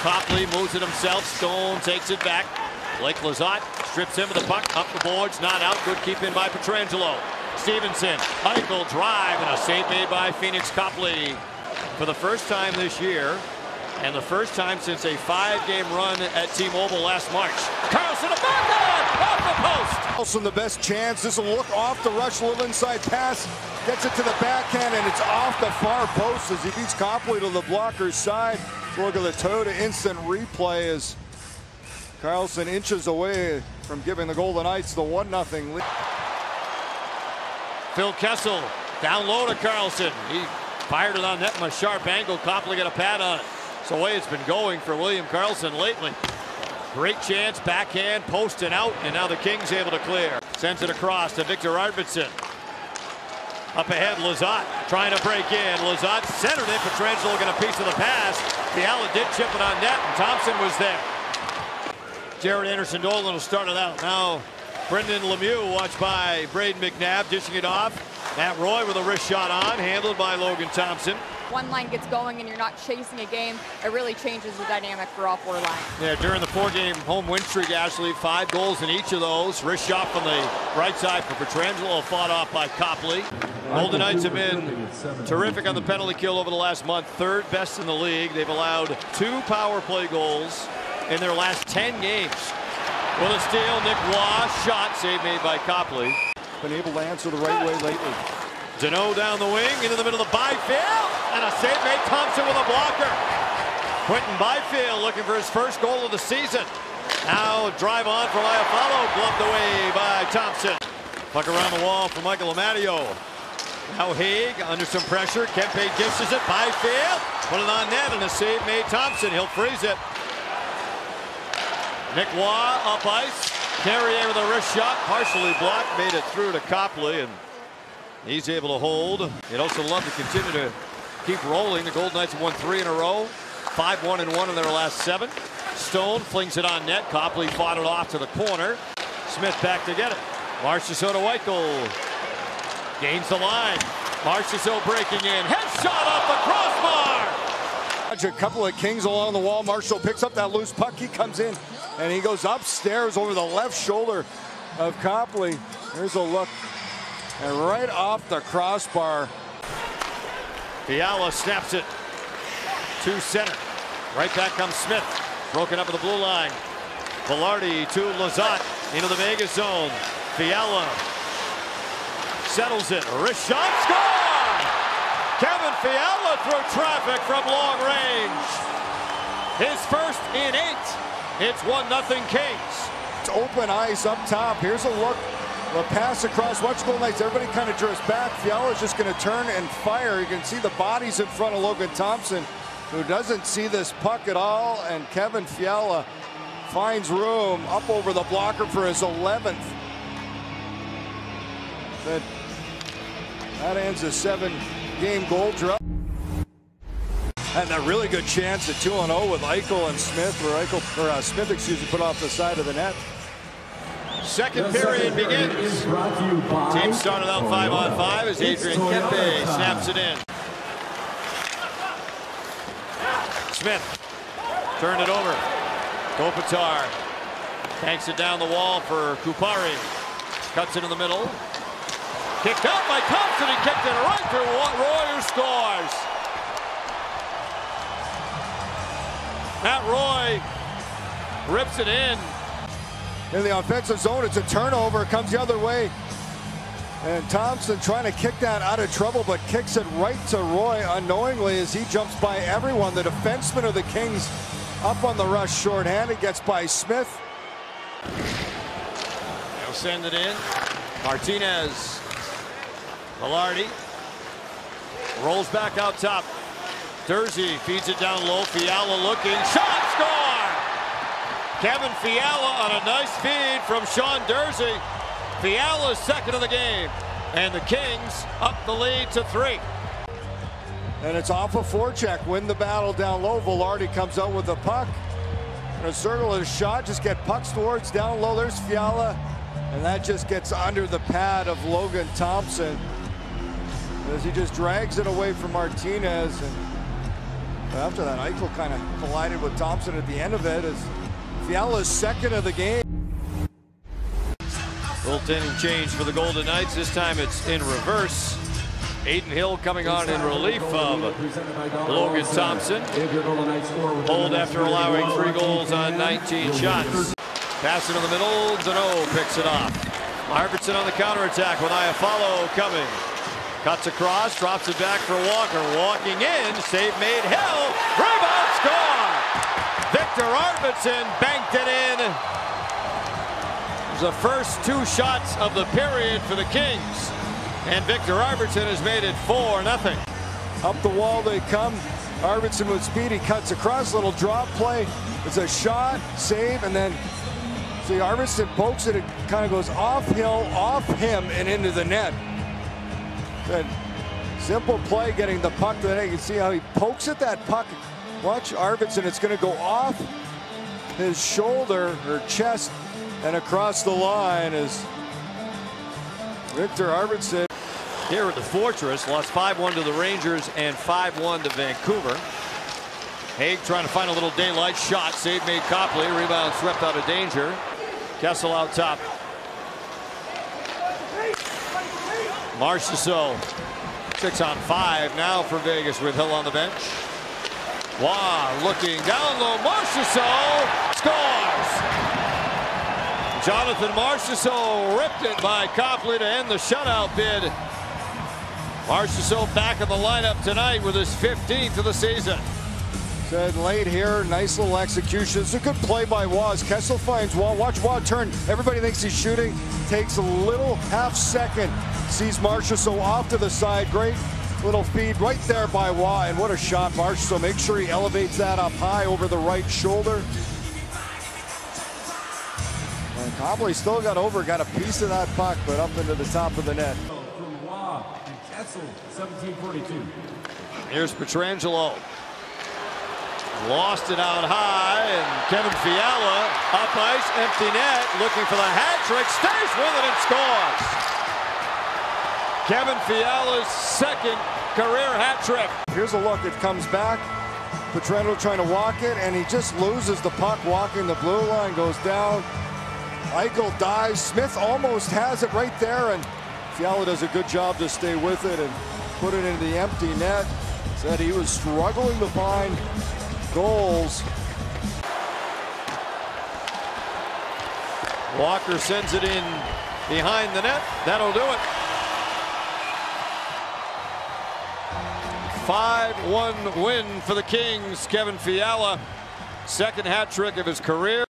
Copley moves it himself. Stone takes it back. Blake Lizotte strips him of the puck. Up the boards, not out. Good keep in by Pietrangelo. Stevenson, Eichel drive, and a save made by Phoenix Copley. For the first time this year, and the first time since a 5-game run at T-Mobile last March. Karlsson, a backhand off the post! Karlsson, the best chance. This will look off the rush, little inside pass. Gets it to the backhand, and it's off the far post as he beats Copley to the blocker's side. Look at the toe to instant replay as Karlsson inches away from giving the Golden Knights the 1-0 lead. Phil Kessel down low to Karlsson. He fired it on net from a sharp angle. Copley got a pad on it. It's the way it's been going for William Karlsson lately. Great chance, backhand, post and out, and now the Kings able to clear. Sends it across to Viktor Arvidsson. Up ahead, Lizotte trying to break in. Lizotte centered it. Pietrangelo got a piece of the pass. Fiala did chip it on net, and Thompson was there. Jaret Anderson-Dolan will start it out. Now Brendan Lemieux watched by Brayden McNabb, dishing it off. Matt Roy with a wrist shot on, handled by Logan Thompson. One line gets going and you're not chasing a game. It really changes the dynamic for all four lines. Yeah, during the 4-game home win streak, Ashley, 5 goals in each of those. Wrist shot from the right side for Pietrangelo, fought off by Copley. Golden Knights have been terrific on the penalty kill over the last month, 3rd best in the league. They've allowed 2 power play goals in their last 10 games. With a steal, Nick Waugh, shot, save made by Copley. Been able to answer the right way lately. Deneau down the wing, into the middle of the Byfield, and a save made. Thompson with a blocker. Quinton Byfield looking for his first goal of the season. Now drive on for Iafallo, gloved away by Thompson. Puck around the wall for Michael Amadio. Now Haig under some pressure. Kempe dishes it. Byfield put it on net, and a save made. Thompson, he'll freeze it. Nick Waugh up ice. Carrier with a wrist shot, partially blocked, made it through to Copley, and he's able to hold. They'd also love to continue to keep rolling. The Golden Knights have won 3 in a row, 5-1-1 in their last 7. Stone flings it on net. Copley fought it off to the corner. Smith back to get it. Marchessault to Weichel. Gains the line. Marchessault breaking in. Headshot off the crossbar! A couple of Kings along the wall. Marshall picks up that loose puck. He comes in, and he goes upstairs over the left shoulder of Copley. Here's a look. And right off the crossbar. Fiala snaps it to center. Right back comes Smith. Broken up at the blue line. Vilardi to Lizotte into the Vegas zone. Fiala settles it. Wrist shot, score! Kevin Fiala through traffic from long range. His first in 8. It's 1-0 Kings. It's open ice up top. Here's a look. The pass across Watch Golden Knights. Everybody kind of drifts back. Fiala's just going to turn and fire. You can see the bodies in front of Logan Thompson, who doesn't see this puck at all. And Kevin Fiala finds room up over the blocker for his 11th. That ends a 7-game goal drought. And a really good chance at 2-0 with Eichel and Smith, where Smith put off the side of the net. Second period begins. Team started out 5-on-5 as Adrian Kempe snaps it in. Smith turned it over. Kopitar tanks it down the wall for Kupari. Cuts it in the middle. Kicked out by Thompson. He kicked it right through Roy, who scores. Matt Roy rips it in. In the offensive zone, it's a turnover. It comes the other way. And Thompson trying to kick that out of trouble, but kicks it right to Roy unknowingly as he jumps by everyone. The defenseman of the Kings up on the rush shorthanded, gets by Smith. They'll send it in. Martinez. Vilardi rolls back out top. Dersey feeds it down low. Fiala looking. Shot! Score! Kevin Fiala on a nice feed from Sean Dersey. Fiala's second of the game. And the Kings up the lead to 3. And it's off a forecheck. Win the battle down low. Vilardi comes out with the puck. And a circle of shot. Just get pucks towards down low. There's Fiala. And that just gets under the pad of Logan Thompson as he just drags it away from Martinez. And After that, Eichel kind of collided with Thompson at the end of it as Fiala's second of the game. Goaltending change for the Golden Knights. This time it's in reverse. Aiden Hill coming on in relief of Logan Thompson. Hold after allowing 3 goals on 19 shots. Pass into the middle. Deneau picks it off. Arvidsson on the counterattack with Iafallo coming. Cuts across, drops it back for Walker. Walking in, save made. Hill, rebound, score! Viktor Arvidsson banked it in. The first 2 shots of the period for the Kings. And Viktor Arvidsson has made it 4-0. Up the wall they come. Arvidsson with speed. He cuts across. Little drop play. It's a shot, save, and then see Arvidsson pokes it. It kind of goes off Hill, off him, and into the net. Good. Simple play getting the puck to the net. You can see how he pokes at that puck. Watch Arvidsson. It's going to go off his shoulder or chest and across the line is Viktor Arvidsson. Here at the Fortress, lost 5-1 to the Rangers and 5-1 to Vancouver. Haig trying to find a little daylight shot. Save made Copley. Rebound swept out of danger. Kessel out top. Marchessault. 6 on 5 now for Vegas with Hill on the bench. Waugh looking down low. Marchessault scores! Jonathan Marchessault ripped it by Copley to end the shutout bid. Marchessault back in the lineup tonight with his 15th of the season. Good late here, nice little execution. It's a good play by Waugh. Kessel finds Waugh. Watch Waugh turn. Everybody thinks he's shooting. Takes a little half second. Sees Marchessault off to the side. Great little feed right there by Waugh. And what a shot, Marchessault. Make sure he elevates that up high over the right shoulder. Copley still got over, got a piece of that puck, but up into the top of the net. From Waugh and Kessel, 17:42. Here's Pietrangelo. Lost it out high, and Kevin Fiala up ice, empty net, looking for the hat trick, stays with it and scores. Kevin Fiala's second career hat trick. Here's a look, it comes back. Pietrangelo trying to walk it, and he just loses the puck, walking the blue line, goes down. Eichel dives. Smith almost has it right there, and Fiala does a good job to stay with it and put it into the empty net. Said he was struggling to find goals. Walker sends it in behind the net. That'll do it. 5-1 win for the Kings. Kevin Fiala, second hat trick of his career.